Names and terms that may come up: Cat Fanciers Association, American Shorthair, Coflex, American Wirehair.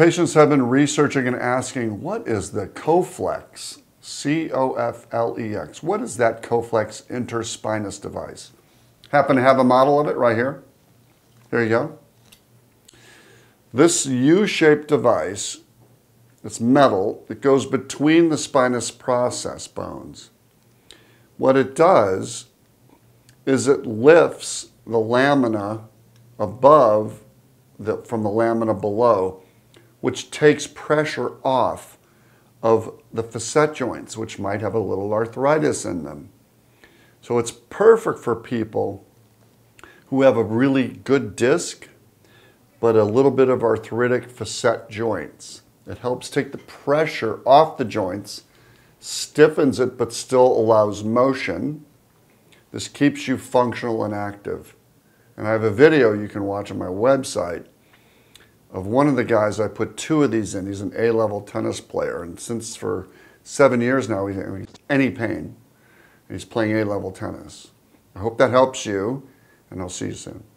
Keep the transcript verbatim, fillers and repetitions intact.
Patients have been researching and asking, what is the Coflex? C O F L E X. What is that Coflex interspinous device? Happen to have a model of it right here. Here you go. This U-shaped device, it's metal, it goes between the spinous process bones. What it does is it lifts the lamina above the, from the lamina below, which takes pressure off of the facet joints, which might have a little arthritis in them. So it's perfect for people who have a really good disc, but a little bit of arthritic facet joints. It helps take the pressure off the joints, stiffens it, but still allows motion. This keeps you functional and active. And I have a video you can watch on my website of one of the guys. I put two of these in. He's an A level tennis player, and since for seven years now, he didn't have any pain. He's playing A level tennis. I hope that helps you, and I'll see you soon.